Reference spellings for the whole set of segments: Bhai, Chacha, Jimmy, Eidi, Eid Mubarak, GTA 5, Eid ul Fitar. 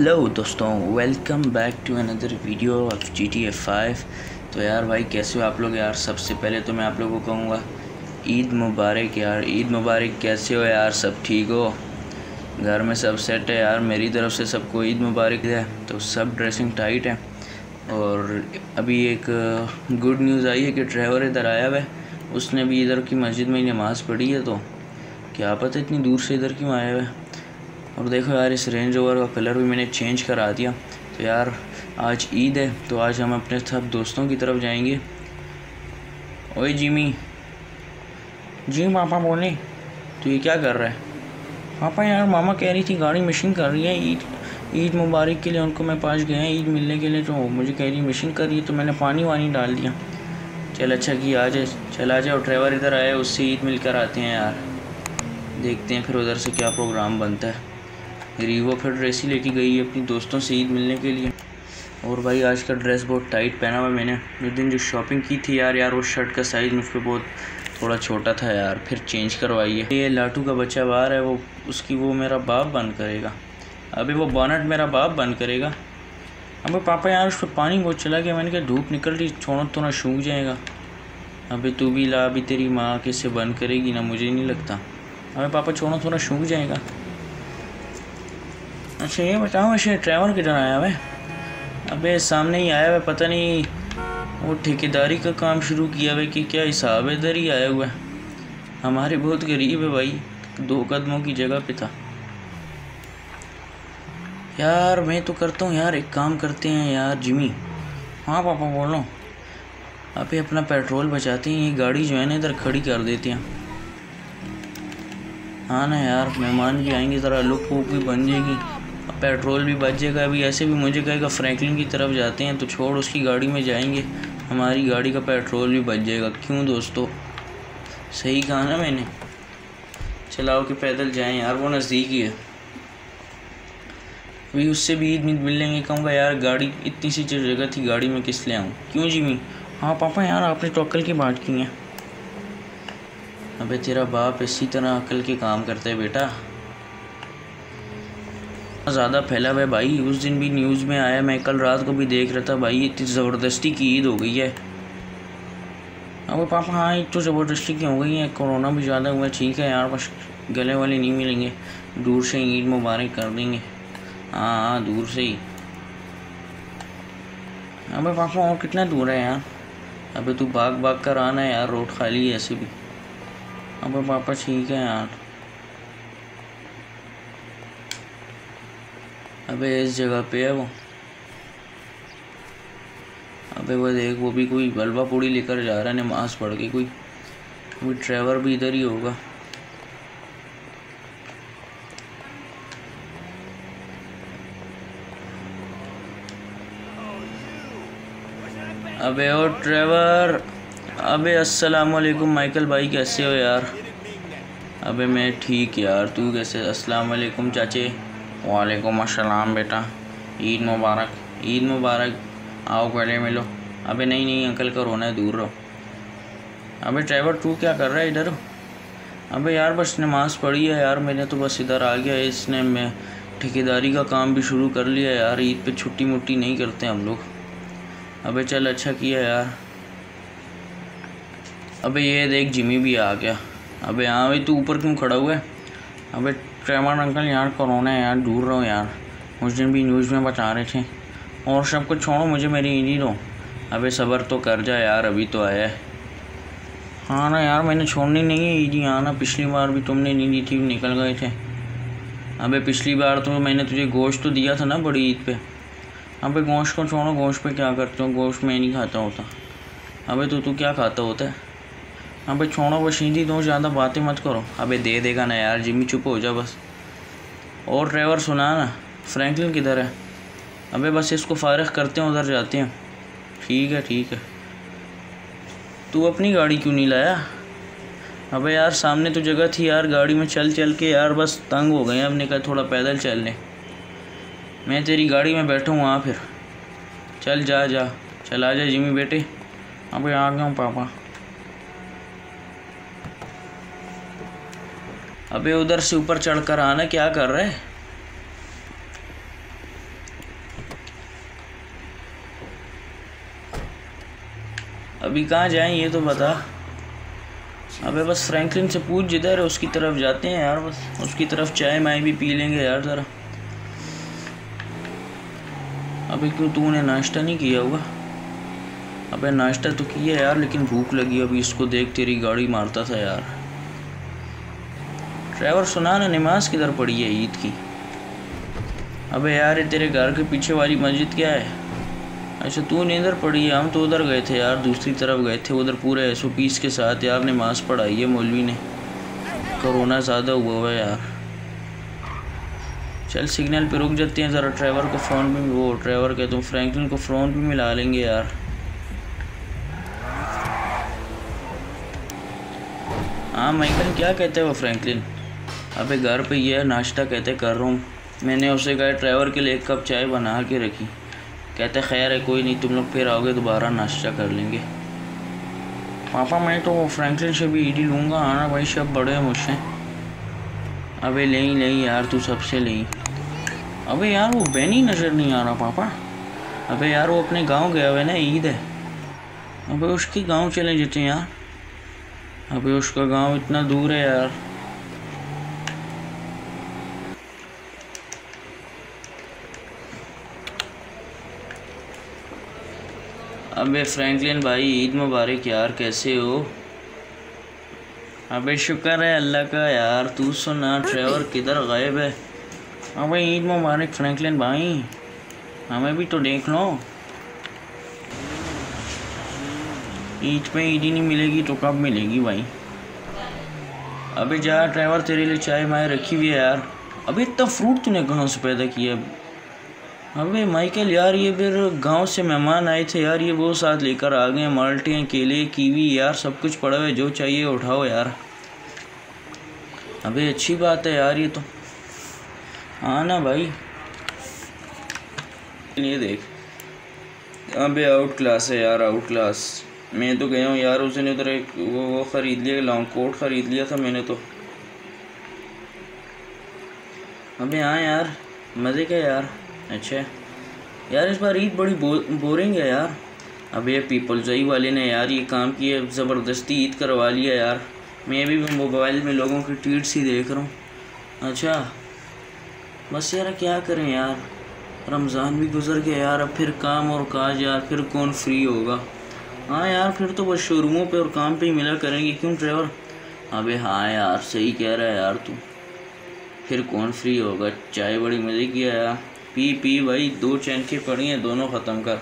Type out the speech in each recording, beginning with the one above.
Hello दोस्तों, welcome back to another video of GTA 5। तो यार भाई कैसे हो आप लोग। यार सबसे पहले तो मैं आप लोगों को कहूँगा ईद मुबारक। यार ईद मुबारक। कैसे हो यार, सब ठीक हो, घर में सब सेट है? यार मेरी तरफ से सबको ईद मुबारक है। तो सब ड्रेसिंग टाइट है। और अभी एक गुड न्यूज़ आई है कि ड्राइवर इधर आया हुआ है, उसने भी इधर की मस्जिद में नमाज़ पढ़ी है। तो क्या पता इतनी दूर से इधर क्यों आया हुआ है। और देखो यार इस रेंज ओवर का कलर भी मैंने चेंज करा दिया। तो यार आज ईद है, तो आज हम अपने सब दोस्तों की तरफ जाएंगे। ओए जिमी जी, मामा बोले तो ये क्या कर रहा है पापा? यार मामा कह रही थी गाड़ी मशीन कर रही है, ईद मुबारक के लिए उनको मैं पास गया ईद मिलने के लिए, तो मुझे कह रही मशीन कर रही है, तो मैंने पानी वानी डाल दिया। चल अच्छा कि आ जाए, चल आ जाए। और ड्राइवर इधर आया, उससे ईद मिल कर आते हैं। यार देखते हैं फिर उधर से क्या प्रोग्राम बनता है। रीवो फिर ड्रेस ही लेके गई है अपनी दोस्तों से ईद मिलने के लिए। और भाई आज का ड्रेस बहुत टाइट पहना हुआ मैंने। उस दिन जो शॉपिंग की थी यार वो शर्ट का साइज़ मुझ पर बहुत थोड़ा छोटा था यार, फिर चेंज करवाई है। ये लाटू का बच्चा बाहर है, वो उसकी वो मेरा बाप बंद करेगा। अभी वो बॉनट मेरा बाप बंद करेगा। अबे पापा यार उस पर पानी बहुत चला गया। मैंने कहा धूप निकल रही, छोड़ो तो ना सूख जाएगा। अभी तू भी ला, अभी तेरी माँ किससे बंद करेगी ना, मुझे नहीं लगता। अबे पापा छोड़ो तो ना सूख जाएगा। अच्छा ये बताओ ऐसे ड्राइवर किधर आया हुआ है? अबे सामने ही आया हुआ, पता नहीं वो ठेकेदारी का काम शुरू किया हुआ कि क्या हिसाब है। इधर ही आया हुआ है, हमारे बहुत गरीब है भाई, 2 कदमों की जगह पे था। यार मैं तो करता हूँ यार, एक काम करते हैं यार। जिमी हाँ पापा बोल रहा हूँ। अभी अपना पेट्रोल बचाते हैं, ये गाड़ी जो है ना इधर खड़ी कर देते हैं। हाँ ना यार मेहमान भी आएंगे, ज़रा लुक वुक भी बन जाएगी, पेट्रोल भी बच जाएगा। अभी ऐसे भी मुझे कहेगा फ्रैंकलिन की तरफ जाते हैं, तो छोड़ उसकी गाड़ी में जाएंगे, हमारी गाड़ी का पेट्रोल भी बच जाएगा। क्यों दोस्तों, सही कहा ना मैंने। चलाओ कि पैदल जाएं यार, वो नज़दीक ही है। अभी उससे भी ईद मिल लेंगे। कहूँगा यार गाड़ी इतनी सी जगह थी, गाड़ी में किस ले आऊँ? क्यों जिमी? हाँ पापा यार आपने टोकल की बात की है। अबे तेरा बाप इसी तरह अकल के काम करते है बेटा, ज़्यादा फैला हुआ है भाई। उस दिन भी न्यूज़ में आया, मैं कल रात को भी देख रहा था भाई, इतनी ज़बरदस्ती की ईद हो गई है। अब पापा हाँ ईद तो ज़बरदस्ती की हो गई है, कोरोना भी ज़्यादा हुआ है। ठीक है यार बस गले वाले नहीं मिलेंगे, दूर से ईद मुबारक कर देंगे। हाँ दूर से ही। अब पापा और कितना दूर है यार? अबे तू भाग भाग कर आना है यार, रोड खाली है ऐसे भी। अब पापा ठीक है यार। अबे इस जगह पे है वो। अबे वो देख, वो भी कोई बलवा पूड़ी लेकर जा रहा है नमाज पढ़ के। कोई ड्राइवर भी इधर ही होगा। अबे ओ ड्राइवर। अबे अस्सलाम वालेकुम माइकल भाई, कैसे हो यार? अबे मैं ठीक यार, तू कैसे? अस्सलाम वालेकुम चाचे। वालेकुम अस्सलाम बेटा, ईद मुबारक। ईद मुबारक, आओ गले मिलो। अबे नहीं नहीं अंकल का रोना है, दूर रहो। अबे ड्राइवर तू क्या कर रहा है इधर? अबे यार बस नमाज़ पढ़ी है यार मैंने, तो बस इधर आ गया। इसने मैं ठेकेदारी का काम भी शुरू कर लिया यार, ईद पे छुट्टी मुट्टी नहीं करते हम लोग। अबे चल अच्छा किया यार। अबे ये देख जिमी भी आ गया। अबे हाँ भाई तू ऊपर क्यों खड़ा हुआ है? अबे ट्रेमर अंकल यार कोरोना है यार, दूर रहो यार, उस दिन भी न्यूज़ में बता रहे थे। और सब कुछ छोड़ो, मुझे मेरी ईदी दो। अबे सब्र तो कर जा यार, अभी तो आया है। हाँ ना यार मैंने छोड़नी नहीं है ईदी। हाँ ना पिछली बार भी तुमने नहीं दी थी, निकल गए थे। अबे पिछली बार तो मैंने तुझे गोश्त तो दिया था ना बड़ी ईद पे। अबे गोश्त को छोड़ो, गोश्त पे क्या करते हो, गोश्त मैं नहीं खाता होता। अबे तो तू क्या खाता होता है? अबे छोड़ो वो शीदी दो, ज़्यादा बातें मत करो। अबे दे देगा ना यार जिमी, चुप हो जा बस। और ड्राइवर सुना ना फ्रैंकलिन किधर है? अबे बस इसको फारिग करते हैं, उधर जाते हैं। ठीक है ठीक है। तू अपनी गाड़ी क्यों नहीं लाया? अबे यार सामने तो जगह थी यार, गाड़ी में चल चल के यार बस तंग हो गए। अब ने कहा थोड़ा पैदल चल लें। मैं तेरी गाड़ी में बैठा हूँ। हाँ फिर चल जा जा, चला जा जिमी बेटे। अबे आ गया हूँ पापा। अबे उधर से ऊपर चढ़कर आना, क्या कर रहे? अभी कहाँ जाएं ये तो बता। अबे बस फ्रैंकलिन से पूछ, जिधर उसकी तरफ जाते हैं यार, बस उसकी तरफ चाय माय भी पी लेंगे यार ज़रा। अबे क्यों तूने नाश्ता नहीं किया हुआ? अबे नाश्ता तो किया यार, लेकिन भूख लगी। अभी इसको देख तेरी गाड़ी मारता था यार। ड्राइवर सुना ना नमाज किधर पड़ी है ईद की? अबे यार ये तेरे घर के पीछे वाली मस्जिद क्या है? अच्छा तू नहीं इधर पढ़ी है, हम तो उधर गए थे यार, दूसरी तरफ गए थे। उधर पूरे 120 के साथ यार नमाज पढ़ाई है मौलवी ने। कोरोना ज़्यादा हुआ हुआ है यार। चल सिग्नल पे रुक जाते हैं ज़रा, ड्राइवर को फ़ोन भी, वो ड्राइवर कहते हैं फ्रैंकलिन को फ़ोन भी मिला लेंगे यार। हाँ माइकल, क्या कहते हैं वो फ्रैंकलिन? अबे घर पे यह नाश्ता कहते कर रहा हूँ। मैंने उसे कहा ड्राइवर के लिए एक कप चाय बना के रखी। कहते खैर है, कोई नहीं, तुम लोग फिर आओगे दोबारा नाश्ता कर लेंगे। पापा मैं तो फ्रैंकलिन से भी ईडी लूँगा। आना भाई, सब बड़े हैं मुझसे। अबे नहीं नहीं यार, तू सबसे नहीं। अबे यार वो बेनी नज़र नहीं आ रहा पापा। अबे यार वो अपने गांव गया हुआ है ना, ईद है। अबे उसके गांव चले जाते हैं यार। अबे उसका गांव इतना दूर है यार। अबे फ्रैंकलिन भाई ईद मुबारक यार, कैसे हो? अबे शुक्र है अल्लाह का यार, तू सुना ड्राइवर किधर गायब है? अबे ईद मुबारक फ्रैंकलिन भाई, हमें भी तो देख लो। ईद पे ईद ही नहीं मिलेगी तो कब मिलेगी भाई? अबे जा ड्राइवर, तेरे लिए चाय माय रखी हुई है यार। अबे इतना फ्रूट तूने कहाँ से पैदा किया? अबे माइकल यार ये फिर गांव से मेहमान आए थे यार, ये वो साथ लेकर आ गए। माल्टे, केले, कीवी यार सब कुछ पड़ा हुआ है, जो चाहिए उठाओ यार। अबे अच्छी बात है यार ये तो। हाँ ना भाई, ये देख। अबे आउट क्लास है यार, आउट क्लास। मैं तो गया हूँ यार, उसने उधर एक वो ख़रीद लिया, लॉन्ग कोट ख़रीद लिया था मैंने तो। अबे हाँ यार, मज़े का यार। अच्छा यार इस बार ईद बड़ी बोरिंग है यार। अबे पीपलजई वाले ने यार ये काम किया, ज़बरदस्ती ईद करवा लिया यार। मैं भी मोबाइल में लोगों की ट्वीट्स ही देख रहा हूँ। अच्छा बस यार क्या करें यार, रमज़ान भी गुजर गया यार, अब फिर काम और काज यार, फिर कौन फ्री होगा? हाँ यार फिर तो बस शोरूमों पे और काम पे ही मिला करेंगे, क्यों ड्राइवर? अबे हाँ यार सही कह रहा है यार तू, फिर कौन फ्री होगा? चाय बड़ी मज़े की है यार, पी पी भाई, दो चैन की पड़ी हैं, दोनों ख़त्म कर।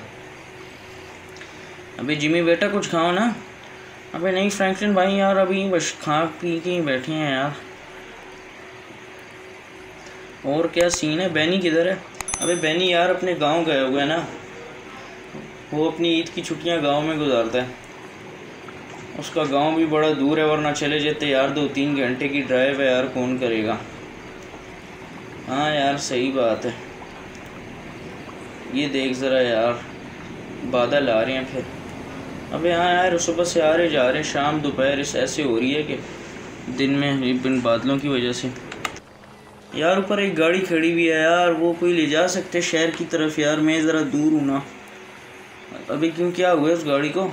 अबे जिमी बेटा कुछ खाओ ना। अबे नहीं फ्रैंकलिन भाई यार, अभी बस खा पी के ही बैठे हैं यार। और क्या सीन है? बैनी किधर है? अबे बैनी यार अपने गांव गए हुए हैं ना, वो अपनी ईद की छुट्टियां गांव में गुजारता है। उसका गांव भी बड़ा दूर है, वरना चले जाते यार, 2-3 घंटे की ड्राइव है यार, कौन करेगा? हाँ यार सही बात है। ये देख ज़रा यार बादल आ रहे हैं फिर। अबे हाँ यार सुबह से आ रहे जा रहे, शाम दोपहर इस ऐसे हो रही है कि दिन में इन बादलों की वजह से यार। ऊपर एक गाड़ी खड़ी हुई है यार, वो कोई ले जा सकते शहर की तरफ यार? मैं ज़रा दूर हूँ ना। अबे क्यों, क्या हुआ उस गाड़ी को?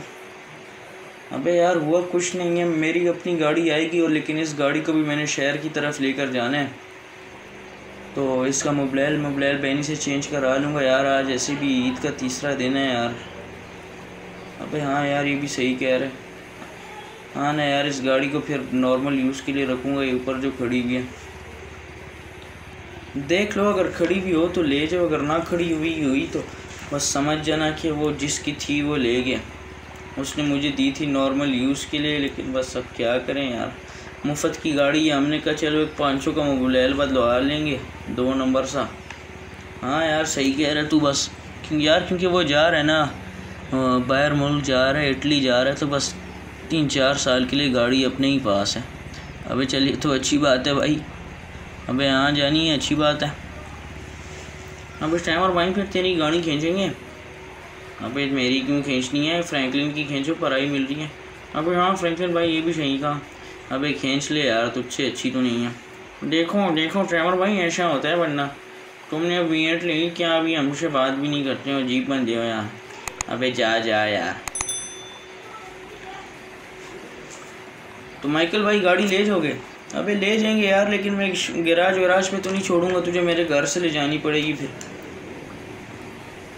अबे यार हुआ कुछ नहीं है, मेरी अपनी गाड़ी आएगी और लेकिन इस गाड़ी को भी मैंने शहर की तरफ लेकर जाना है, तो इसका मोबाइल बैनी से चेंज करा लूँगा यार। आज ऐसे भी ईद का तीसरा दिन है यार। अबे हाँ यार ये भी सही कह रहे। हाँ ना यार इस गाड़ी को फिर नॉर्मल यूज़ के लिए रखूँगा, ये ऊपर जो खड़ी हुई है देख लो, अगर खड़ी भी हो तो ले जाओ, अगर ना खड़ी हुई तो बस समझ जाना कि वो जिसकी थी वो ले गया। उसने मुझे दी थी नॉर्मल यूज़ के लिए, लेकिन बस अब क्या करें यार, मुफ्त की गाड़ी है। हमने कहा चलो एक 500 का मोबाइल बदलवा लेंगे, 2 नंबर सा। हाँ यार सही कह रहा है तू, बस क्योंकि वो जा रहा है ना बाहर मुल्क, जा रहा है इटली जा रहा है, तो बस 3-4 साल के लिए गाड़ी अपने ही पास है। अबे चलिए तो अच्छी बात है भाई। अबे हाँ जानी है, अच्छी बात है। अब इस टाइम भाई फिर तेरी गाड़ी खींचेंगे। अबे मेरी क्यों खींचनी है, फ्रैंकलिन की खींचो, पढ़ाई मिल रही है। अबे हाँ फ्रैंकलिन भाई ये भी सही कहा। अबे खींच ले यार, तुझसे अच्छी तो नहीं है। देखो देखो ड्राइवर भाई ऐसा होता है, वरना तुमने अब वीएट ले ली क्या? अभी हमसे बात भी नहीं करते हो, जीप बंदे हो यार। अबे जा जा यार। तो माइकल भाई गाड़ी ले जाओगे? अबे ले जाएंगे यार, लेकिन मैं गैराज वराज पे तो नहीं छोड़ूंगा तुझे, मेरे घर से ले जानी पड़ेगी फिर।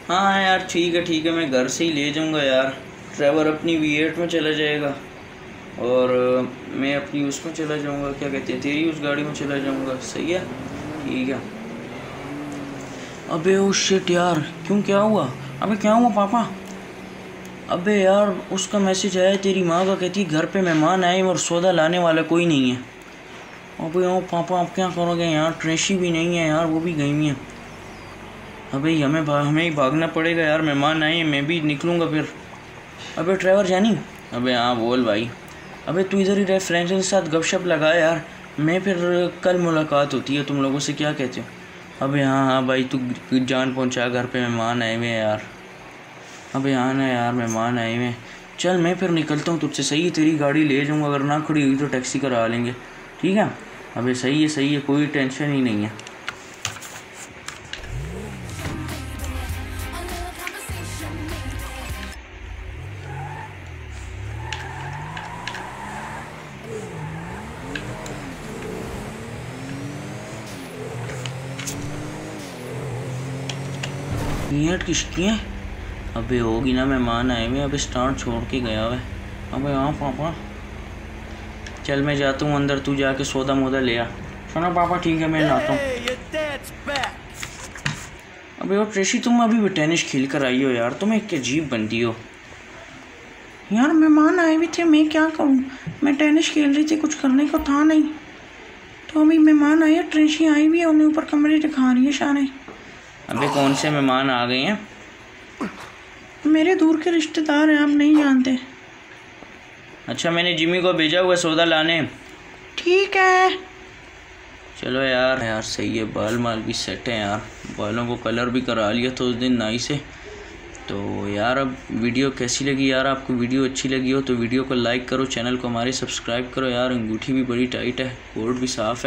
हाँ यार ठीक है ठीक है, मैं घर से ही ले जाऊंगा यार। ड्राइवर अपनी V8 में चला जाएगा और मैं अपनी उसमें चला जाऊंगा, क्या कहते हैं तेरी उस गाड़ी में चला जाऊंगा। सही है ठीक है। अबे ओ शिट यार, क्यों क्या हुआ? अबे क्या हुआ पापा? अबे यार उसका मैसेज आया तेरी माँ का, कहती घर पर मेहमान आए और सौदा लाने वाला कोई नहीं है। अबे ओ पापा आप क्या करोगे यार, ट्रेशी भी नहीं है यार, वो भी गई है। अबे हमें ही भागना पड़ेगा यार, मेहमान आए, मैं भी निकलूँगा फिर। अबे ड्राइवर जानी। अबे हाँ बोल भाई। अबे तू इधर ही रह, फ्रेंड्स के साथ गपशप लगा यार, मैं फिर कल मुलाकात होती है तुम लोगों से, क्या कहते हो? अबे हाँ हाँ भाई तू जान पहुँचा, घर पे मेहमान आए हुए यार। अबे हाँ ना यार मेहमान आए हुए, चल मैं फिर निकलता हूँ तुझसे, सही है तेरी गाड़ी ले जाऊँगा, अगर ना खड़ी हुई तो टैक्सी करा लेंगे ठीक है। अबे सही है कोई टेंशन ही नहीं है। V8 किसकी है? अबे होगी ना, मेहमान आए हुए, अबे स्टार्ट छोड़ के गया है। अबे हाँ पापा चल मैं जाता हूँ अंदर, तू जाके सौदा मोदा ले आ। सुना पापा ठीक है मैं नहाता हूँ। अबे वो ट्रेशी तुम अभी टेनिस खेल कर आई हो यार, तुम एक अजीब बंदी हो यार। मेहमान आए हुए थे, मैं क्या करूँ, मैं टेनिस खेल रही थी, कुछ करने को था नहीं। तो अभी मेहमान आए, ट्रेशी आई हुई है, उन्हें ऊपर कमरे दिखा रही है शाने। अबे कौन से मेहमान आ गए हैं? मेरे दूर के रिश्तेदार हैं, आप नहीं जानते। अच्छा मैंने जिमी को भेजा हुआ सौदा लाने। ठीक है चलो यार। यार सही है, बाल माल भी सेट है यार, बालों को कलर भी करा लिया था उस दिन नाई से। तो यार अब वीडियो कैसी लगी यार आपको? वीडियो अच्छी लगी हो तो वीडियो को लाइक करो, चैनल को हमारे सब्सक्राइब करो यार। अंगूठी भी बड़ी टाइट है, कोट भी साफ है।